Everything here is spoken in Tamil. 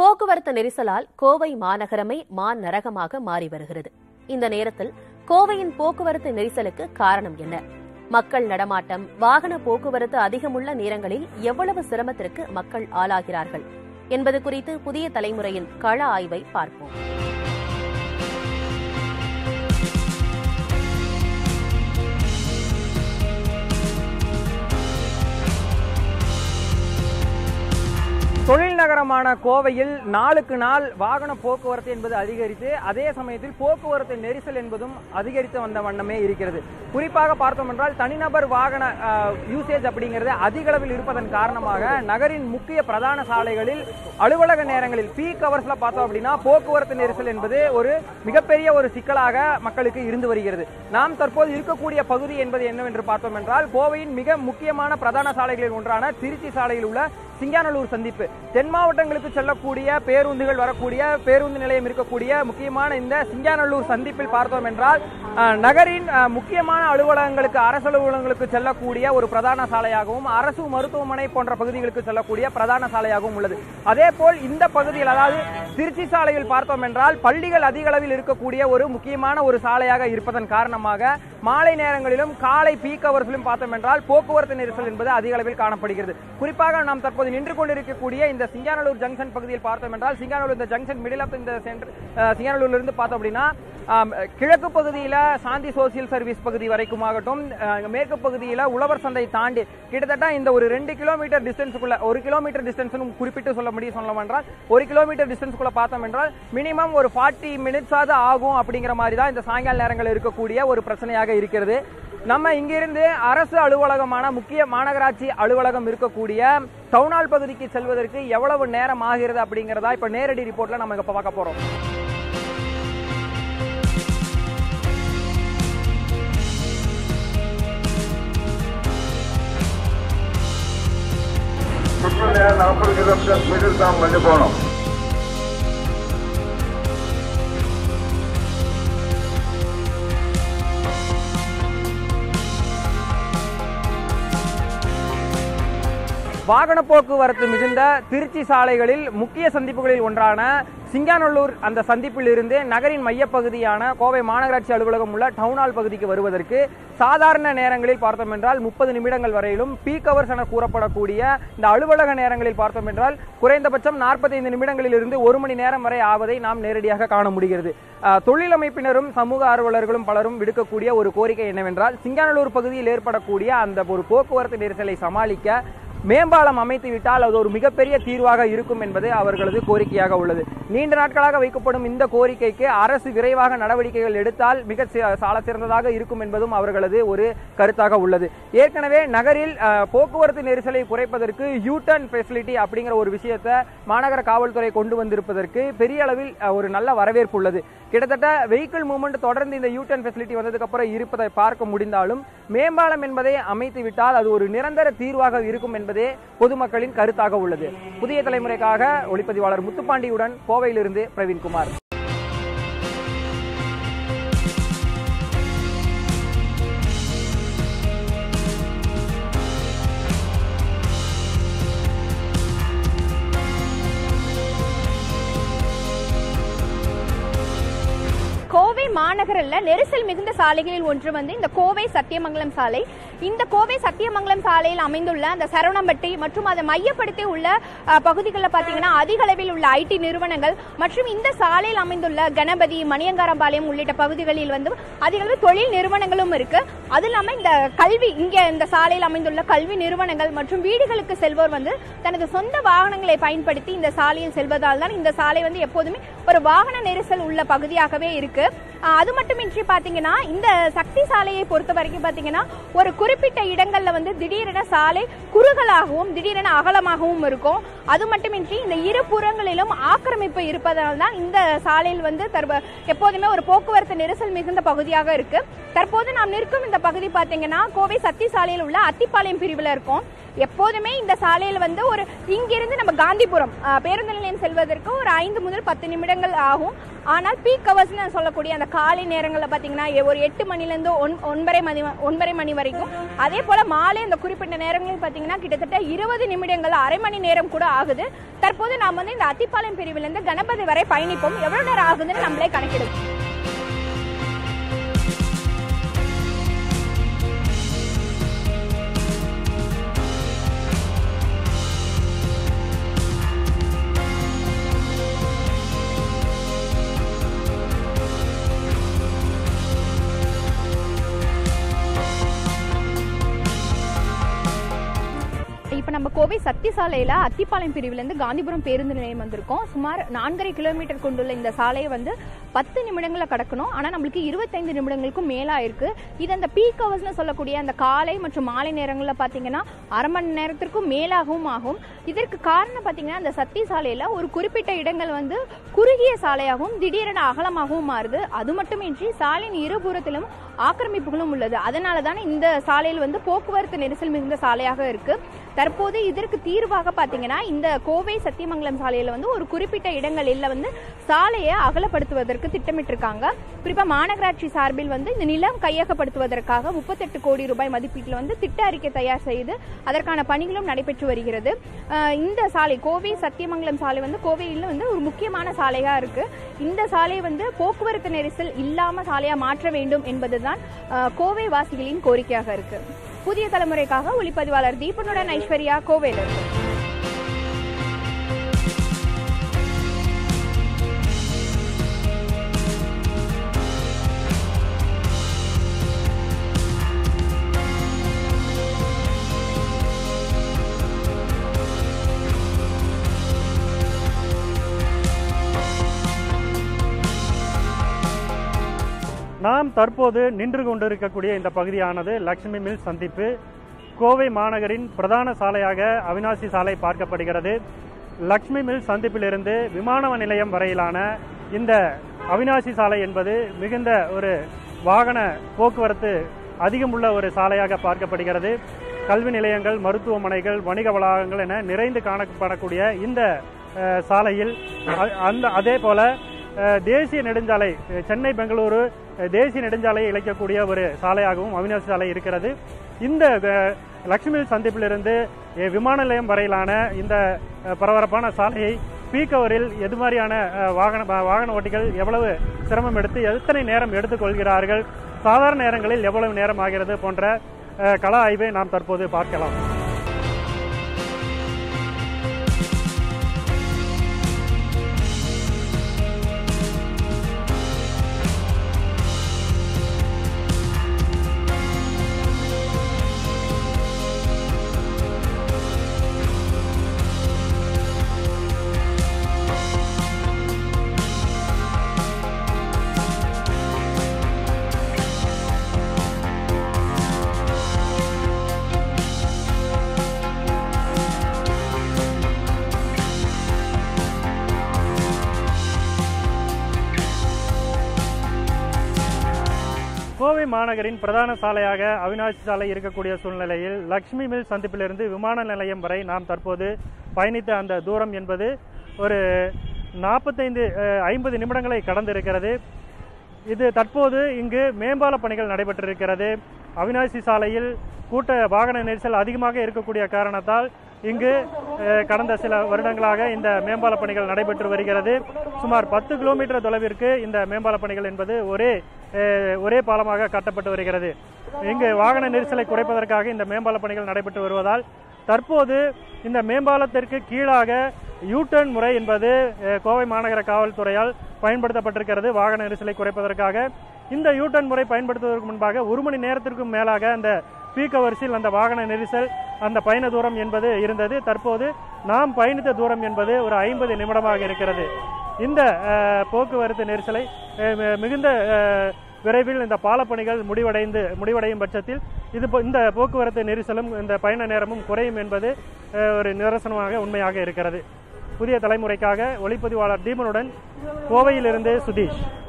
போக்குவரத்து நெரிசலால் கோவை மாநகரமே மாநரகமாக மாறி வருகிறது. இந்த நேரத்தில் கோவையின் போக்குவரத்து நெரிசலுக்கு காரணம் என்ன? மக்கள் நடமாட்டம், வாகன போக்குவரத்து அதிகமுள்ள நேரங்களில் எவ்வளவு சிரமத்திற்கு மக்கள் ஆளாகிறார்கள் என்பது குறித்து புதிய தலைமுறையின் கள ஆய்வை பார்ப்போம். தொழில் நகரமான கோவையில் நாளுக்கு நாள் வாகன போக்குவரத்து என்பது அதிகரித்து, அதே சமயத்தில் போக்குவரத்து நெரிசல் என்பதும் அதிகரித்து வந்த வண்ணமே இருக்கிறது. குறிப்பாக பார்த்தோம் என்றால் தனிநபர் வாகன யூசேஜ் அப்படிங்கிறது அதிக அளவில் இருப்பதன் காரணமாக நகரின் முக்கிய பிரதான சாலைகளில் அலுவலக நேரங்களில் பீக் அவர்ஸ்ல பார்த்தோம் அப்படின்னா போக்குவரத்து நெரிசல் என்பது ஒரு மிகப்பெரிய ஒரு சிக்கலாக மக்களுக்கு இருந்து வருகிறது. நாம் தற்போது இருக்கக்கூடிய பகுதி என்பது என்னவென்று பார்த்தோம் என்றால் கோவையின் மிக முக்கியமான பிரதான சாலைகளில் ஒன்றான திருச்சி சாலையில் உள்ள சிங்காநல்லூர் சந்திப்பு, தென் மாவட்டங்களுக்கு செல்லக்கூடிய பேருந்துகள் வரக்கூடிய பேருந்து நிலையம் இருக்கக்கூடிய முக்கியமான இந்த சிங்காநல்லூர் சந்திப்பில் பார்த்தோம் என்றால் நகரின் முக்கியமான அலுவலகங்களுக்கு, அரசு அலுவலகங்களுக்கு செல்லக்கூடிய ஒரு பிரதான சாலையாகவும், அரசு மருத்துவமனை போன்ற பகுதிகளுக்கு செல்லக்கூடிய பிரதான சாலையாகவும் உள்ளது. அதே போல் இந்த பகுதியில், அதாவது திருச்சி சாலையில் பார்த்தோம் என்றால் பள்ளிகள் அதிக அளவில் இருக்கக்கூடிய ஒரு முக்கியமான ஒரு சாலையாக இருப்பதன் காரணமாக மாலை நேரங்களிலும் காலை பீக் அவர்ஸிலும் பார்த்தோம் என்றால் போக்குவரத்து நெரிசல் என்பது அதிக அளவில் காணப்படுகிறது. குறிப்பாக நாம் தற்போது நின்று கொண்டிருக்கக்கூடிய இந்த சிங்காநல்லூர் ஜங்ஷன் பகுதியில் பார்த்தோம் என்றால், சிங்காநல்லூர் இந்த ஜங்ஷன் மிடில் ஆஃப் இந்த சென்டர் சிங்காநல்லூர்ல இருந்து பார்த்தோம் அப்படின்னா கிழக்கு பகுதியில் சாந்தி சோசியல் சர்வீஸ் பகுதி வரைக்கும் ஆகட்டும், மேற்கு பகுதியில் உழவர் சந்தை தாண்டி கிட்டத்தட்ட இந்த ஒரு 2 கிலோமீட்டர் டிஸ்டன்ஸுக்குள்ள, 1 கிலோமீட்டர் டிஸ்டன்ஸ் குறிப்பிட்டு சொல்ல முடியும் ஒரு கிலோமீட்டர் டிஸ்டன்ஸ்குள்ள பார்த்தோம் என்றால் மினிமம் ஒரு 40 minutes ஆகுது ஆகும் அப்படிங்கிற மாதிரி தான் இந்த சாயங்கால நேரங்கள் இருக்கக்கூடிய ஒரு பிரச்சனையாக இருக்கிறது. நம்ம இங்கிருந்து அரசு அலுவலகமான முக்கிய மாநகராட்சி அலுவலகம் இருக்கக்கூடிய டவுனால் பகுதிக்கு செல்வதற்கு எவ்வளவு நேரம் ஆகிறது அப்படிங்கிறதா இப்போ நேரடி ரிப்போர்ட்ல நம்ம இப்போ பார்க்க போறோம். போனோம் வாகன போக்குவரத்து மிகுந்த திருச்சி சாலைகளில் முக்கிய சந்திப்புகளில் ஒன்றான சிங்காநல்லூர் அந்த சந்திப்பில் இருந்து நகரின் மையப்பகுதியான கோவை மாநகராட்சி அலுவலகம் உள்ள டவுனால் பகுதிக்கு வருவதற்கு சாதாரண நேரங்களில் பார்த்தோம் என்றால் 30 நிமிடங்கள் வரையிலும், பீக் அவர்ஸ் என கூறப்படக்கூடிய இந்த அலுவலக நேரங்களில் பார்த்தோம் என்றால் குறைந்தபட்சம் 45 நிமிடங்களில் இருந்து 1 மணி நேரம் வரை ஆவதை நாம் நேரடியாக காண முடிகிறது. தொழிலமைப்பினரும் சமூக ஆர்வலர்களும் பலரும் விடுக்கக்கூடிய ஒரு கோரிக்கை என்னவென்றால், சிங்காநல்லூர் பகுதியில் ஏற்படக்கூடிய அந்த ஒரு போக்குவரத்து நெரிசலை சமாளிக்க மேம்பாலம் அமைத்து விட்டால் அது ஒரு மிகப்பெரிய தீர்வாக இருக்கும் என்பது அவர்களது கோரிக்கையாக உள்ளது. நீண்ட நாட்களாக வைக்கப்படும் இந்த கோரிக்கைக்கு அரசு விரைவாக நடவடிக்கைகள் எடுத்தால் மிக சாலச்சிறந்ததாக இருக்கும் என்பதும் அவர்களது ஒரு கருத்தாக உள்ளது. ஏற்கனவே நகரில் போக்குவரத்து நெரிசலை குறைப்பதற்கு யூடர்ன் ஃபெசிலிட்டி அப்படிங்கிற ஒரு விஷயத்தை மாநகர காவல்துறை கொண்டு வந்திருப்பதற்கு பெரிய அளவில் ஒரு நல்ல வரவேற்பு உள்ளது. கிட்டத்தட்ட வெஹிக்கிள் மூவ்மெண்ட் தொடர்ந்து இந்த யூடர்ன் ஃபெசிலிட்டி வந்ததுக்கப்புறம் இருப்பதை பார்க்க முடிந்தாலும் மேம்பாலம் என்பதை அமைத்து விட்டால் அது ஒரு நிரந்தர தீர்வாக இருக்கும் என்பதே பொதுமக்களின் கருத்தாக உள்ளது. புதிய தலைமுறைக்காக ஒளிப்பதிவாளர் முத்துப்பாண்டியுடன் கோவையிலிருந்து பிரவீன்குமார். மாநகரில் நெரிசல் மிகுந்த சாலைகளில் ஒன்று வந்து இந்த கோவை சத்தியமங்கலம் சாலை. இந்த கோவை சத்தியமங்கலம் சாலையில் அமைந்துள்ள அந்த சரவணம்பட்டி மற்றும் அதை மையப்படுத்தி உள்ள பகுதிகளில் பார்த்தீங்கன்னா அதிக அளவில் உள்ள ஐடி நிறுவனங்கள் மற்றும் இந்த சாலையில் அமைந்துள்ள கணபதி, மணியங்காரம்பாளையம் உள்ளிட்ட பகுதிகளில் வந்து அதிக அளவில் தொழில் நிறுவனங்களும் இருக்கு. அது இல்லாமல் இந்த கல்வி, இங்கே இந்த சாலையில் அமைந்துள்ள கல்வி நிறுவனங்கள் மற்றும் வீடுகளுக்கு செல்வோர் வந்து தனது சொந்த வாகனங்களை பயன்படுத்தி இந்த சாலையில் செல்வதால் தான் இந்த சாலை வந்து எப்போதுமே ஒரு வாகன நெரிசல் உள்ள பகுதியாகவே இருக்கு. அது மட்டுமின்றி பார்த்தீங்கன்னா இந்த சக்தி சாலையை பொறுத்த வரைக்கும் பார்த்தீங்கன்னா ஒரு குறிப்பிட்ட இடங்களில் வந்து திடீரென சாலை குறுகலாகவும் திடீரென அகலமாகவும் இருக்கும். அது மட்டுமின்றி இந்த இரு புறங்களிலும் ஆக்கிரமிப்பு இருப்பதால் தான் இந்த சாலையில் வந்து எப்போதுமே ஒரு போக்குவரத்து நெரிசல் மிகுந்த பகுதியாக இருக்கு. தற்போது நாம் நிற்கும் இந்த பகுதி பார்த்தீங்கன்னா கோவை சக்தி சாலையில் உள்ள அத்திப்பாளையம் பிரிவில் இருக்கும். எப்போதுமே இந்த சாலையில் வந்து ஒரு இங்கிருந்து நம்ம காந்திபுரம் பேருந்து நிலையம் செல்வதற்கு ஒரு 5 முதல் 10 நிமிடங்கள் ஆகும். ஆனால் பீக் ஹவர்ஸ்னு சொல்லக்கூடிய அந்த காலை நேரங்களில் பார்த்தீங்கன்னா ஒரு 8 மணிலேருந்து 9:30 மணி வரைக்கும், அதே போல் மாலை அந்த குறிப்பிட்ட நேரங்களில் பார்த்தீங்கன்னா கிட்டத்தட்ட 20 நிமிடங்கள், அரை மணி நேரம் கூட ஆகுது. தற்போது நாம் வந்து இந்த அத்திப்பாளையம் பிரிவிலிருந்து கணபதி வரை பயணிப்போம். எவ்வளோ நேரம் ஆகுதுன்னு நம்மளே கணக்கிடுவோம். நம்ம கோவை சக்தி சாலையில் அத்திப்பாளையம் பிரிவிலிருந்து காந்திபுரம் பேருந்து நிலையம் வந்திருக்கோம். சுமார் 4.5 கிலோமீட்டர் கொண்டுள்ள இந்த சாலையை வந்து 10 நிமிடங்களில் கடக்கணும். ஆனால் நம்மளுக்கு 25 நிமிடங்களுக்கும் மேலாயிருக்கு. இது அந்த பீக் ஹவர்ஸ்னு சொல்லக்கூடிய அந்த காலை மற்றும் மாலை நேரங்களில் பார்த்தீங்கன்னா அரை மணி நேரத்திற்கும் மேலாகவும் ஆகும். இதற்கு காரணம் பார்த்தீங்கன்னா அந்த சக்தி சாலையில் ஒரு குறிப்பிட்ட இடங்கள் வந்து குறுகிய சாலையாகவும் திடீரென அகலமாகவும் மாறுது. அது மட்டுமின்றி சாலையின் இருபுறத்திலும் ஆக்கிரமிப்புகளும் உள்ளது. அதனால தான் இந்த சாலையில் வந்து போக்குவரத்து நெரிசல் மிகுந்த சாலையாக இருக்கு. தற்போது இதற்கு தீர்வாக பார்த்தீங்கன்னா இந்த கோவை சத்தியமங்கலம் சாலையில் வந்து ஒரு குறிப்பிட்ட இடங்களில் வந்து சாலையை அகலப்படுத்துவதற்கு திட்டமிட்டிருக்காங்க. குறிப்பாக மாநகராட்சி சார்பில் வந்து இந்த நிலம் கையகப்படுத்துவதற்காக 38 கோடி ரூபாய் மதிப்பீட்டில் வந்து திட்ட அறிக்கை தயார் செய்து அதற்கான பணிகளும் நடைபெற்று வருகிறது. இந்த சாலை கோவை சத்தியமங்கலம் சாலை வந்து கோவையில் வந்து ஒரு முக்கியமான சாலையாக இருக்கு. இந்த சாலை வந்து போக்குவரத்து நெரிசல் இல்லாமல் சாலையாக மாற்ற வேண்டும் என்பது கோவை வாசிகளின் கோரிக்கையாக இருக்கு. புதிய தலைமுறைக்காக ஒளிப்பதிவாளர் தீபனுடன் ஐஸ்வர்யா, கோவையில் இருக்கு. நாம் தற்போது நின்று கொண்டிருக்கக்கூடிய இந்த பகுதியானது லட்சுமி மில் சந்திப்பு. கோவை மாநகரின் பிரதான சாலையாக அவினாசி சாலை பார்க்கப்படுகிறது. லட்சுமி மில் சந்திப்பிலிருந்து விமான நிலையம் வரையிலான இந்த அவினாசி சாலை என்பது மிகுந்த ஒரு வாகன போக்குவரத்து அதிகமுள்ள ஒரு சாலையாக பார்க்கப்படுகிறது. கல்வி நிலையங்கள், மருத்துவமனைகள், வணிக வளாகங்கள் என நிறைந்து காணப்படக்கூடிய இந்த சாலையில் அதே போல தேசிய நெடுஞ்சாலை, சென்னை பெங்களூரு தேசிய நெடுஞ்சாலையை இழைக்கக்கூடிய ஒரு சாலையாகவும் அவினாசி சாலை இருக்கிறது. இந்த லட்சுமி சந்திப்பிலிருந்து விமான நிலையம் வரையிலான இந்த பரபரப்பான சாலையை பீக் ஹவரில் எது மாதிரியான வாகன ஓட்டிகள் எவ்வளவு சிரமம் எடுத்து எத்தனை நேரம் எடுத்துக்கொள்கிறார்கள், சாதாரண நேரங்களில் எவ்வளவு நேரம் ஆகிறது போன்ற கள ஆய்வை நாம் தற்போது பார்க்கலாம். கோவை மாநகரின் பிரதான சாலையாக அவினாசி சாலை இருக்கக்கூடிய சூழ்நிலையில் லட்சுமி மில் சந்திப்பிலிருந்து விமான நிலையம் வரை நாம் தற்போது பயணித்த அந்த தூரம் என்பது ஒரு 45-50 நிமிடங்களை கடந்திருக்கிறது. இது தற்போது இங்கு மேம்பால பணிகள் நடைபெற்றிருக்கிறது. அவினாசி சாலையில் கூட்ட வாகன நெரிசல் அதிகமாக இருக்கக்கூடிய காரணத்தால் இங்கு கடந்த சில வருடங்களாக இந்த மேம்பால பணிகள் நடைபெற்று வருகிறது. சுமார் 10 கிலோமீட்டர் தொலைவிற்கு இந்த மேம்பால பணிகள் என்பது ஒரே பாலமாக கட்டப்பட்டு வருகிறது. இங்கு வாகன நெரிசலை குறைப்பதற்காக இந்த மேம்பால பணிகள் நடைபெற்று வருவதால் தற்போது இந்த மேம்பாலத்திற்கு கீழாக யூடர்ன் முறை என்பது கோவை மாநகர காவல்துறையால் பயன்படுத்தப்பட்டிருக்கிறது. வாகன நெரிசலை குறைப்பதற்காக இந்த யூடர்ன் முறை பயன்படுத்துவதற்கு முன்பாக 1 மணி நேரத்திற்கும் மேலாக அந்த பீக் ஹவர்ஸில் அந்த வாகன நெரிசல், அந்த பயண தூரம் என்பது இருந்தது. தற்போது நாம் பயணித்த தூரம் என்பது ஒரு 50 நிமிடமாக இருக்கிறது. இந்த போக்குவரத்து நெரிசலை மிகுந்த விரைவில் இந்த பாலப்பணிகள் முடிவடையும் பட்சத்தில் இந்த போக்குவரத்து நெரிசலும் இந்த பயண நேரமும் குறையும் என்பது ஒரு நிதர்சனமாக உண்மையாக இருக்கிறது. புதிய தலைமுறைக்காக ஒளிப்பதிவாளர் தீபனுடன் கோவையிலிருந்து சுதீஷ்.